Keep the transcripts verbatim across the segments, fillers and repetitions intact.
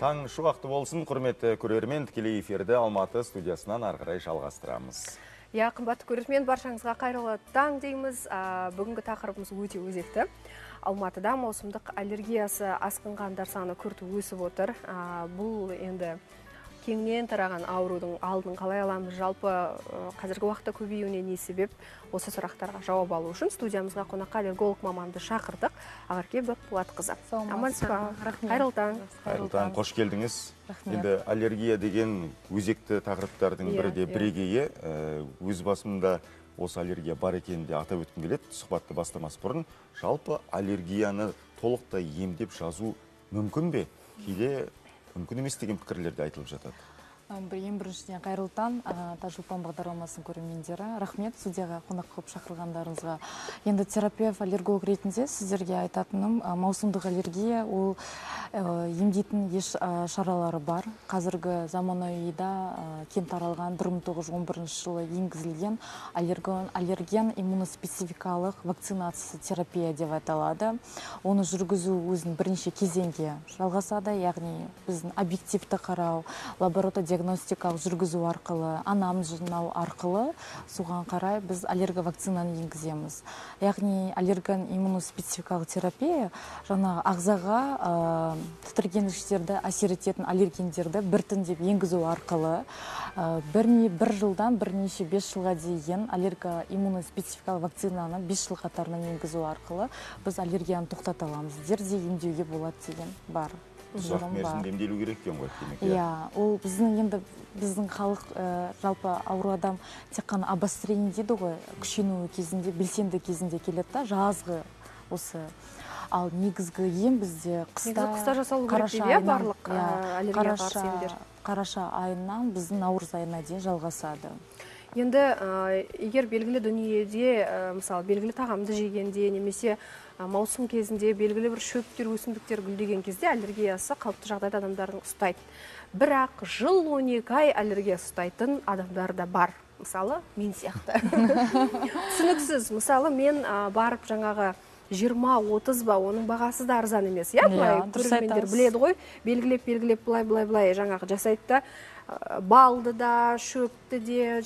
Таң шуақты болсын, құрметті көрермен, тікелей эфирді Алматы студиясынан арғырай жалғастырамыз. Я, қымбатты көрермен, баршаңызға қайырлы таң дейміз. Бүгінгі тақырыбымыз өте өзекті. Алматыда маусымдық аллергиясы асқынғандар саны күрт өсіп отыр. Бұл енді кеңінен тараған аурудың алдын қалай аламыз, жалпы қазіргі уақытта көбеюіне не себеп? Осы сұрақтарға жауап алу үшін студиямызға қонаққа аллерголог маманды шақырдық. Ақерке Болатқызы. Амансыз, қайырлы таң. Қайырлы таң, қош келдіңіз. Енді аллергия деген өзекті тақырыптардың бірі де бірегейі. Өз басымда осы аллергия бар екенін де атап өткім келеді. Сұхбатты бастамас бұрын, жалпы аллергияны толықтай емдеп жазу мүмкін бе? Кейде мүмкін емес деген пікірлерді айтылып жатады. Ең біріншіне қайырлы таң, Таңшолпан бағдарламасын көрермендері. Рахмет, студияға қонақ қылып шақырғандарыңызға. Енді терапевт аллерголог ретінде сіздерге айтатыным, маусымдық аллергия, ол емдейтін еш шаралары бар. Қазіргі заманауида кең таралған бір мың тоғыз жүз он бірінші жылы енгізілген аллерген иммуноспецификалық вакцинация терапия деп аталады. Оны жүргізу өзінің бірнеше кезеңге жалғасады, яғни біздің объективті қарау, лаборатория диагностикалық жүргізу арқылы, анамыз жинау арқылы соған қарай біз аллерго вакцинаны енгіземіз. Яғни аллерген иммуноспецификалық терапия жаңағы ағзаға тітіргеніштері әсер ететін аллергендерді біртіндеп енгізу арқылы бір жылдан бірнеше бес жылға дейін аллерго иммуноспецификалық вакцинаны бес жыл қатарынан енгізу арқылы біз аллергияны тоқтата аламыз, дерде емдеуге болады деген бар. Ұзақ мерзімде емделу керек екен ғой, демек. Иә, ол біздің енді біздің халық жалпы ауру адам тек қана обострение дейді ғой, күшену кезінде, белсенді кезінде келеді да, жазғы осы. Ал негізгі ем бізде қыста жасалу керек деп барлық аллергия қарсы емдер. Қараша айынан біздің наурыз айына дейін жалғасады. Енді егер белгілі дүниеде, мысалы, белгілі тағамды жегенде, немесе маусым кезінде белгілі бір шөптер, өсімдіктер гүлдеген кезде аллергиясы қалыпты жағдайда адамдардың ұстайды. Бірақ жыл он екі ай аллергия ұстайтын адамдар да бар. Мысалы, мен сияқты. Түсініксіз, мысалы, мен барып жаңағы жиырма отыз ба, оның бағасы да арзан емес. Көрермендер біледі ғой, белгілеп-белгілеп, былай-былай жаңағы жасайды да, балды да, шөпті де,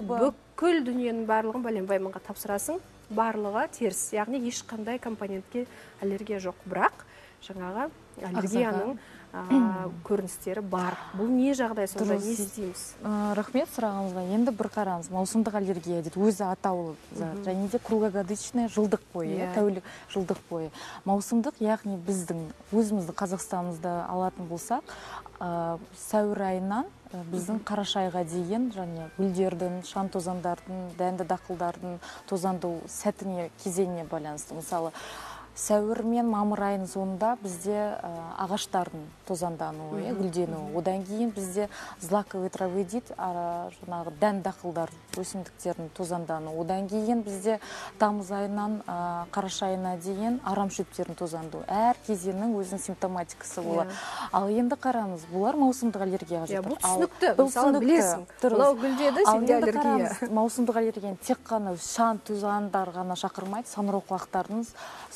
бүкіл дүниенің барлығын бәленбай мыңға тапсырасың, барлығы теріс. Яғни ешқандай компонентке аллергия жоқ, бірақ жаңағы аллергияның көріністері бар. Бұл не жағдай, сонда не істейміз? Рахмет сұрағыңызға. Енді бір қараңыз, маусымдық аллергия дейді, өзі атаулы, және де круглогодичный жылдық бойы, тәулік жылдық бойы. Маусымдық, яғни біздің өзімізді Қазақстанымызды алатын болсақ, сәуір айынан біздің қарашайға дейін және гүлдердің, шам тозандардың, дәнді дақылдардың тозанды сәтіне, кезеңіне байланысты. Мысалы, сәуір мен мамыр айының соңында бізде ағаштардың тозандануы, гүлденуі. Одан кейін бізде злаковые травы дейді, жаңағы дән дақылдар, өсімдіктердің тозандануы. Одан кейін бізде тамыз айынан қараша айына дейін арам шөптердің тозандануы. Әр кезеңнің өзінің симптоматикасы болады. Ал енді қараңыз, бұлар маусымдық аллергияға жатыр. Бұл түсінікті, мысалы білесің. Мынау гүлдеді, сенде аллергия. Маусымдық аллергияны тек қана шаң тозандар ғана шақырмайды, саңырауқұлақтардың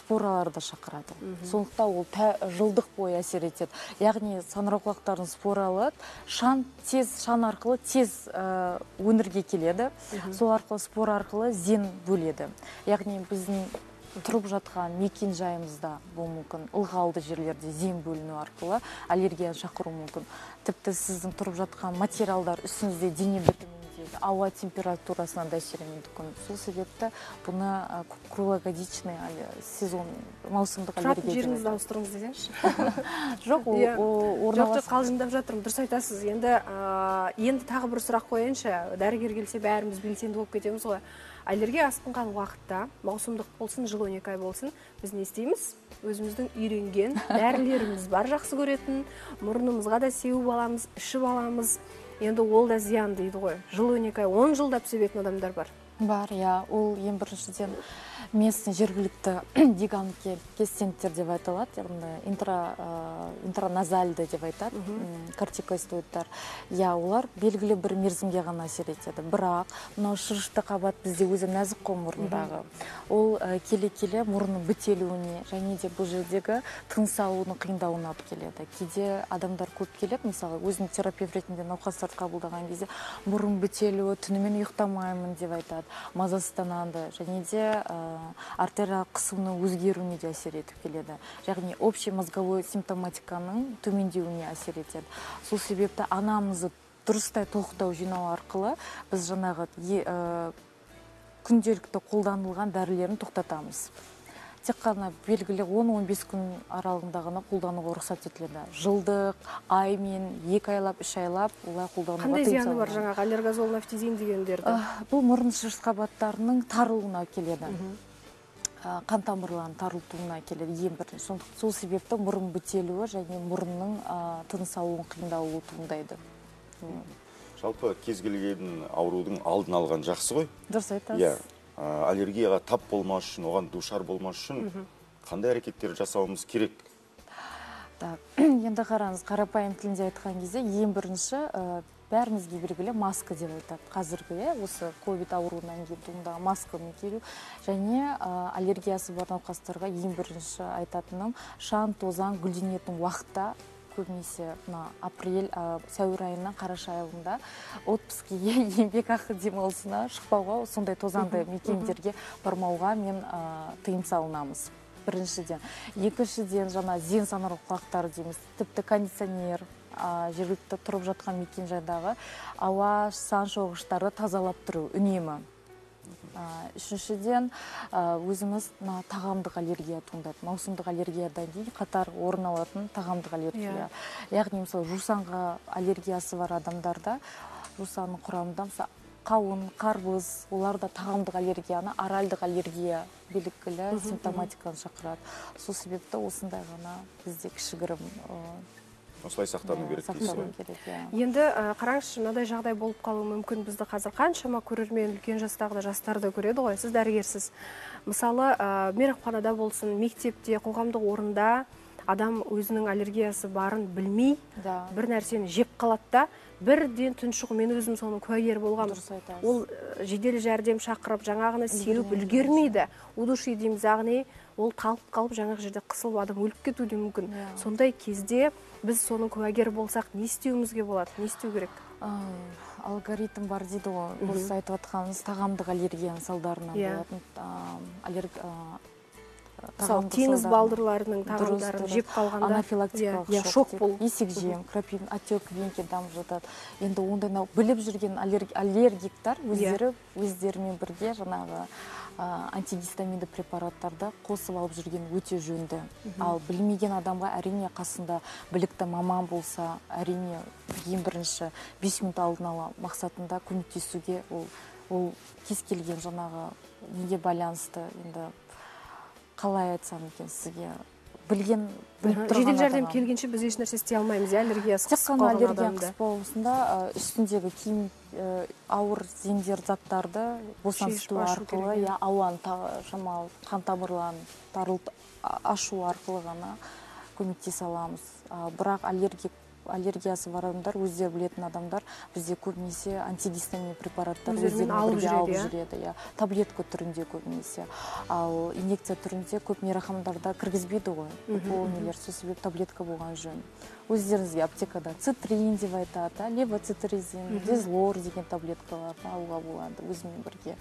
спораларды шақырады. Сондықтан ол жылдық бойы әсер етеді. Яғни саңырауқұлақтардың споралы шан арқылы тез өңірге келеді, сол арқылы спор арқылы зен бөледі. Яғни біздің тұрып жатқан мекен жайымызда бұл мүмкін, ылғалды жерлерде зен бөліну арқылы аллергияны шақыру мүмкін. Тіпті сіздің тұрып жатқан материалдар үстіңізде дене бітімі, ауа температурасынан да әсерінен дүкін. Сол себепті бұны круглогодичный сезон маусымдық аллергия дейді. Тұрап жеріңізді ауыстырыңыз десеңші. Жоқ, орналасың. Қалжындап жатырмын, дұрыс айтасыз. Енді тағы бір сұрақ қойыншы, дәрігер келсе бәріміз белсенді болып кетеміз ғой. Аллергия асқынған уақытта, маусымдық болсын, жыл он екі ай болсын, біз не істейміз? Өзіміздің үйренген дәрілеріміз бар, жақсы көретін, мұрнымызға да сеуіп аламыз, ішіп аламыз. Енді ол да зиян дейді ғой. Жыл он екі ай, он жылдап себетін адамдар бар. Бар, иә, ол ең біріншіден местный жергілікті диганке кестенттер деп айтылады, интраназальды деп айтады, кортикоидтар. Я олар белгілі бір мерзімге ғана әсер етеді. Бірақ мынау шырышты қабат бізде өзі нәзік мұрындағы. Ол келе-келе мұрынның бітелуіне және де бұл жердегі тыныс алуының қиындауына алып келеді. Кейде адамдар көп келеді, мысалы, өзінің терапевт ретінде науқастарды қабылдаған кезде мұрын бітелуі, түнімен ұйықтамаймын деп айтады, мазасызданады және де артерия қысымының өзгеруіне де әсер етіп келеді. Яғни общий мозговой симптоматиканың төмендеуіне әсер етеді. Сол себепті анамызды дұрыстай толықтау жинау арқылы біз жаңағы күнделікті қолданылған дәрілерін тоқтатамыз. Тек қана белгілі он он бес күн аралығындағына қолдануға рұқсат етіледі. Жылдық, ай мен екі айлап, үш айлап олай қолдануға тыйым салынады. Қандай зияны бар жаңағы аллергозол, нафтизин дегендерді? Бұл мұрын шырыс қабаттарының тарылуына келеді. Қан тамырларының тарылтуына келеді ең бірінші. Сол себепті мұрын бітелуі және мұрынның тыныс алуының қиындауы туындайды. Жалпы кез келген аурудың алдын алған жақсы ғой? Дұрыс айтасыз. Аллергияға тап болмас үшін, оған душар болмас үшін қандай әрекеттер жасауымыз керек? Енді қараңыз, қарапайым тілінде айтқан кезде ең бірінші бәрімізге белгілі маска деп айтады. Қазіргі осы ковид ауруынан кейін туындаған масканы кию және аллергиясы бар науқастарға ең бірінші айтатыным шаң, тозаң, гүлденетін уақытта көбінесе апрель, сәуір айынан қараша айында отпуске, еңбек ақы демалысына шықпауға, сондай тозаңды мекендерге бармауға мен тыйым салынамыз. Біріншіден. Екіншіден жаңа зен санарлық құлақтары дейміз. Тіпті кондиционер, жергілікті тұрып жатқан мекен жайдағы ауа сан шоғыштарды тазалап тұру үнемі. Үшіншіден өзіміз тағамдық аллергия туындады. Маусымдық аллергиядан кейін қатар орын алатын тағамдық аллергия. Яғни, мысалы, жусанға аллергиясы бар адамдарда, жусанның құрамында қауын, қарбыз, олар да тағамдық аллергияны, оральдық аллергия белгілі симптоматиканы шақырады. Сол себепті осындай ғана бізде кішігірім осылай сақтану керек дейсі. Енді қараңызшы, мынадай жағдай болып қалуы мүмкін. Бізді қазір қаншама көрермен үлкен жастағы да жастарды көреді ғой. Сіз дәрігерсіз. Мысалы, мейрамханада болсын, мектепте, қоғамдық орында адам өзінің аллергиясы барын білмей, бір нәрсені жеп қалады да, бірден тұншығып, мен өзім соның куәгері болғанмын. Ол жедел жәрдем шақырып, жаңағыны сеніп үлгермейді. Удуши дейміз, яғни ол талып қалып, жаңағы жерде қысылып адам өліп кетуі мүмкін. Сондай кезде біз соның куәгері болсақ, не істеуімізге болады, не істеу керек? Алгоритм бар дейді ғой, біз айтып жатқанымыз тағамдық аллергияның салдарынан болатын. Мысалы, теңіз балдырларының тағамдарын жеп қалғанда анафилактикалық шок болып, есек жем, крапивин, отек венке дамып жатады. Енді ондай біліп жүрген аллергиктар өздерімен бірге жаңағы антигистаминді препараттарды қосып алып жүрген өте жөнді. Ал білмеген адамға әрине қасында білікті маман болса, әрине ең бірінші бес минут алдын ала мақсатында көмектесуге ол кез келген жаңағы неге байланысты, енді қалай айтсам екен сізге, білген жедел жәрдем келгенше біз еш нәрсе істей алмаймыз. Аллергиясы қысып қалған адамда. Тек қана аллергия қысып қалғысында үстіндегі киім ауыр зеңдер заттарды босансыту арқылы, ауаны шамалы қан тамырларын ашу арқылы ғана көмектесе аламыз. Бірақ аллергиясы бар адамдар, өздері білетін адамдар, бізде көбінесе антигистамин препараттар өздерімен бірге алып жүреді. Таблетка түрінде көбінесе. Ал инъекция түрінде көп мейрамханаларда кіргізбейді ғой. Бұл нелер, сол себеп таблетка болған жөн. Өздеріңізге аптекада цитрин деп айтады, либо цитризин, дезлор деген таблеткаларды алуға болады өзімен бірге.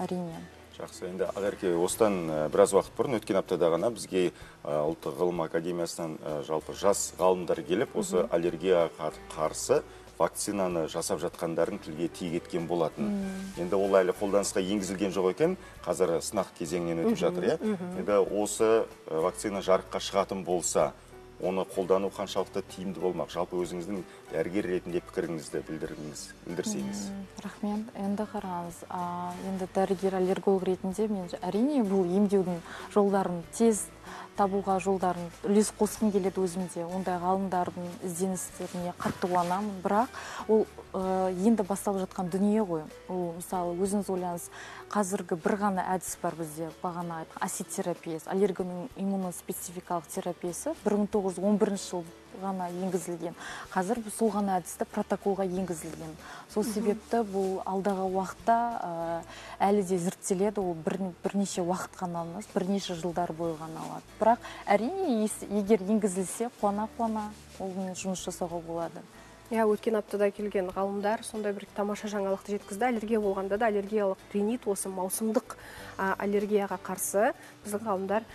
Әрине. Жақсы, енді Ақерке, осыдан біраз уақыт бұрын өткен аптада ғана бізге ұлттық ғылым академиясынан жалпы жас ғалымдар келіп, осы аллергияға қарсы вакцинаны жасап жатқандарын тілге тиек еткен болатын. Енді ол әлі қолданысқа енгізілген жоқ екен, қазір сынақ кезеңінен өтіп жатыр. Енді осы вакцина жарыққа шығатын болса, оны қолдану қаншалықты тиімді болмақ? Жалпы өзіңіздің дәрігер ретінде пікіріңізді білдірсеңіз. Рахмет. Енді қараңыз, енді дәрігер аллерголог ретінде мен әрине бұл емдеудің жолдарын тез табуға жолдарын үлес қосқым келеді өзімде. Ондай ғалымдардың ізденістеріне қатты қуанамын, бірақ ол енді басталып жатқан дүние ғой. Ол мысалы өзіңіз ойлаңыз, қазіргі бір ғана әдіс бар бізде, бағана айтқан асид терапиясы, аллерген иммуноспецификалық терапиясы бір мың тоғыз жүз он бірінші жылы ғана енгізілген. Қазір сол ғана әдісті протоколға енгізілген. Сол себепті бұл алдағы уақытта әлі де зерттеледі, ол бірнеше уақыт қана алынас, бірнеше жылдар бойы ғана алады. Бірақ әрине, егер енгізілсе, қуана-қуана олмен жұмыс жасауға болады. Өткен аптада келген ғалымдар сондай бір тамаша жаңалықты жеткізді. Аллергия болғанда да аллергиялық ринит, осы маусымдық аллергияға қарсы біздің ғалымдар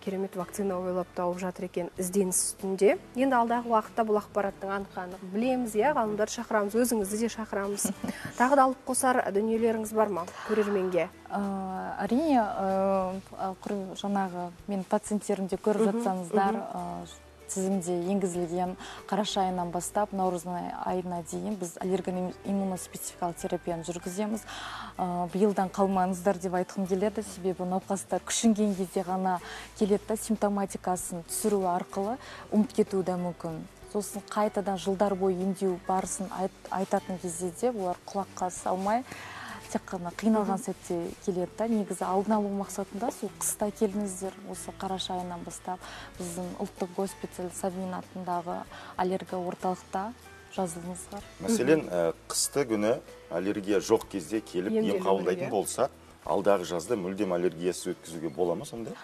керемет вакцина ойлап тауып жатыр екен, ізденіс үстінде. Енді алдағы уақытта бұл ақпараттың анық-анық білеміз, иә, ғалымдар шақырамыз, өзіңізді де шақырамыз. Тағы да алып қосар дүниелеріңіз бар ма көрерменге? Әрине, жаңағы мен пациенттерімде көріп жатсаңыздар, тізімде енгізілген қараша айынан бастап наурыз айына дейін біз аллерген иммуноспецификалық терапияны жүргіземіз. Биылдан қалмаңыздар деп айтқым келеді, себебі науқастар күшінген кезде ғана келеді, симптоматикасын түсіру арқылы ұмытып кетуі де мүмкін. Сосын қайтадан жылдар бойы емдеу барысын айтатын кезде де олар құлаққа салмай, тек қана қиналған сәтте келеді. Негізі алдын алу мақсатында сол қыста келіңіздер, осы қараша айынан бастап біздің ұлттық госпиталь Савин атындағы аллергия орталықта жазылыңыздар. Мәселен, қысты күні аллергия жоқ кезде келіп ем қабылдайтын болса, алдағы жазда мүлдем аллергиясы өткізуге бола ма сонда?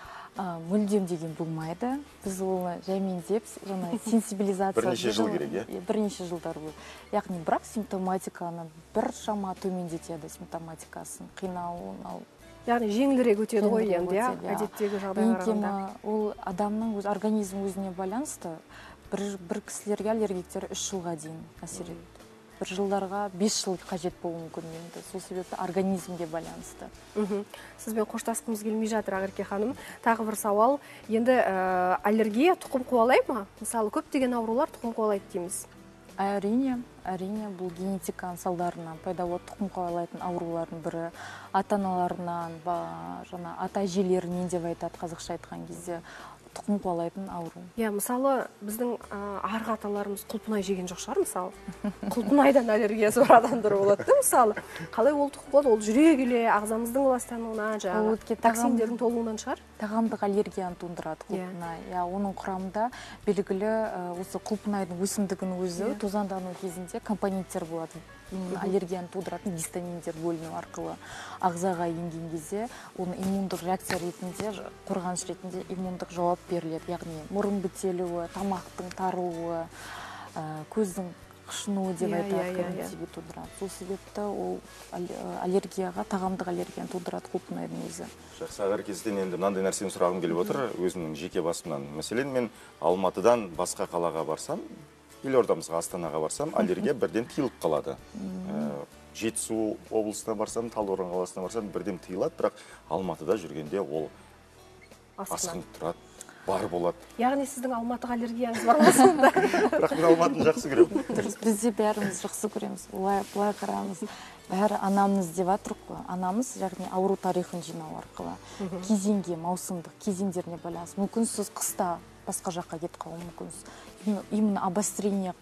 Мүлдем деген болмайды. Біз оны жәймендеп, жаңа сенсибилизация. Бірнеше жыл керек, е? Бірнеше жылдар бұл. Яғни, бірақ симптоматиканы бір шама төмендетеді, симптоматикасын, қиналуын алу. Яғни, жеңілірек өтеді ғой енді, әдеттегі жағдайға қарағанда. Ол адамның организм өзіне байланысты, бір кісілерге аллергиктер үш жылға дейін әсер етеді. Бір жылдарға бес жыл қажет болу мүмкін енді. Сол себепті организмге байланысты. Сізбен қоштасқымыз келмей жатыр, Ақерке ханым. Тағы бір сауал. Енді аллергия тұқым қуалай ма? Мысалы, көптеген аурулар тұқым қуалайды дейміз. Әрине, әрине, бұл генетиканың салдарынан пайда болып тұқым қуалайтын аурулардың бірі. Ата-аналарынан, жаңа ата-әжелерінен деп айтады қазақша айтқан кезде. Тұқым қуалайтын ауру. Иә, мысалы, біздің арғы аталарымыз құлпынай жеген жоқ шығар, мысалы. Құлпынайдан аллергиясы бар адамдар болады, мысалы. Қалай ол тұқым қуалады? Ол жүре келе, ағзамыздың ластануынан, жаңағы токсиндердің толуынан шығар. Тағамдық аллергияны туындырады құлпынай. Иә, оның құрамында белгілі осы құлпынайдың өсімдігінің өзі тозаңдану кезінде компоненттер болады. Аллергияны тудыратын гистаминдер бөліну арқылы ағзаға енген кезде оны иммундық реакция ретінде, қорғаныш ретінде иммундық жауап беріледі. Яғни мұрын бітелуі, тамақтың тарылуы, көздің қышынуы деп айтады, себеп тудырады. Сол себепті ол аллергияға, тағамдық аллергияны тудырады құлпынайдың өзі. Жақсы, Ақеркеден енді мынандай нәрсені сұрағым келіп отыр өзімнің жеке басымнан. Мәселен, мен Алматыдан басқа қалаға барсам, Елордамызға, Астанаға барсам, аллергия бірден тиылып қалады. Жетісу облысына барсам, Талдықорған қаласына барсам, бірден тиылады, бірақ Алматыда жүргенде ол асқынып тұрады, бар болады. Яғни, сіздің Алматыға аллергияңыз бар ма сонда? Бірақ мен Алматыны жақсы көремін. Біз де бәріміз жақсы көреміз, былай қарамыз. Бәрі анамыз деп жатыр ғой. Анамыз, яғни ауру тарихын жинау арқылы. Кезеңге, маусымдық, кезеңдеріне байланысты. Мүмкін сіз қыста басқа жаққа кетіп қалуы мүмкінсіз. Именно обострение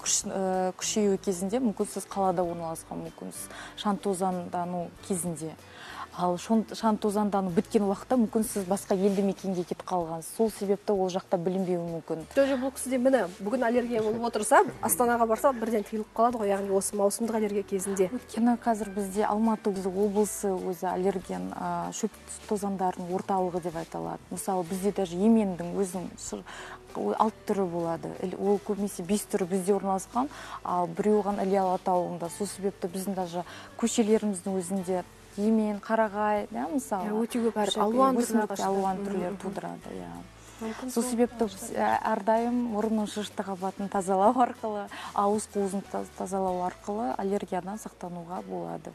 күшею кезінде мүмкінсіз қалада орналасқан мүмкінсіз. Шантозандану кезінде. Ал шантозандану біткен уақытта мүмкінсіз басқа елді мекенге кетіп қалған. Сол себепті ол жақта білінбеуі мүмкін. Тоже бұл кісіде мені бүгін аллергия болып отырса, Астанаға барса, бірден тиылып қалады ғой, яғни осы маусымдық аллергия кезінде. Өйткені қазір бізде Алматы облысы өзі аллерген шөп тозаңдарының орталығы деп айталады. Мысалы, бізде даже емендің өзінің алты түрі болады. Ол көбінесе бес түрі бізде орналасқан, ал біреу оған ілиал атауында. Сол себепті біздің даже көшелеріміздің өзінде емен, қарағай, мысалы, алуан түрлер тудырады. Сол себепті әрдайым мұрынның шышты қабатын тазалау арқылы, ауыз қуызын тазалау арқылы аллергиядан сақтануға болады.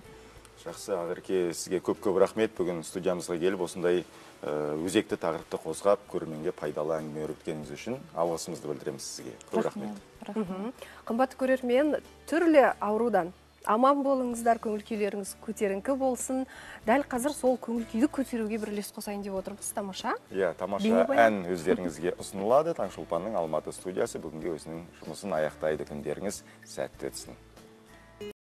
Жақсы, Ақерке, сізге көп-көп рахмет. Бүгін студиямызға келіп, осындай өзекті тақырыпты қозғап, көрерменге пайдалы әңгіме өрбіткеніңіз үшін алғысымызды білдіреміз сізге. Көп рахмет. Қымбатты көрермен, түрлі аурудан Аман болыңыздар, көңіл-күйлеріңіз көтеріңкі болсын. Дәл қазір сол көңіл-күйді көтеруге бірлес қосайын деп отырмыз. Тамаша. Иә, тамаша ән өздеріңізге ұсынылады. Таңшолпанның Алматы студиясы бүгінге өзінің жұмысын аяқтайды. Күндеріңіз сәтті өтсін.